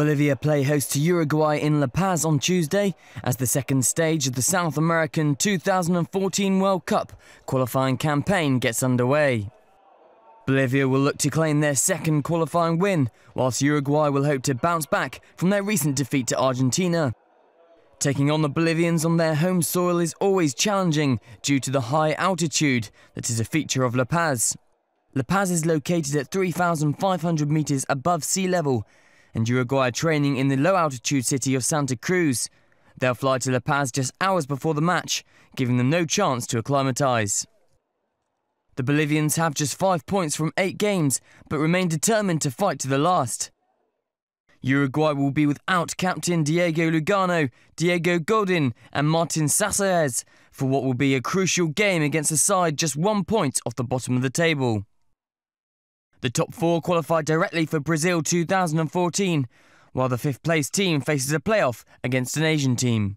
Bolivia play host to Uruguay in La Paz on Tuesday as the second stage of the South American 2014 World Cup qualifying campaign gets underway. Bolivia will look to claim their second qualifying win, whilst Uruguay will hope to bounce back from their recent defeat to Argentina. Taking on the Bolivians on their home soil is always challenging due to the high altitude that is a feature of La Paz. La Paz is located at 3,500 metres above sea level, and Uruguay are training in the low-altitude city of Santa Cruz. They'll fly to La Paz just hours before the match, giving them no chance to acclimatise. The Bolivians have just 5 points from 8 games, but remain determined to fight to the last. Uruguay will be without captain Diego Lugano, Diego Godin and Martin Caceres for what will be a crucial game against a side just 1 point off the bottom of the table. The top four qualified directly for Brazil 2014, while the fifth-place team faces a playoff against an Asian team.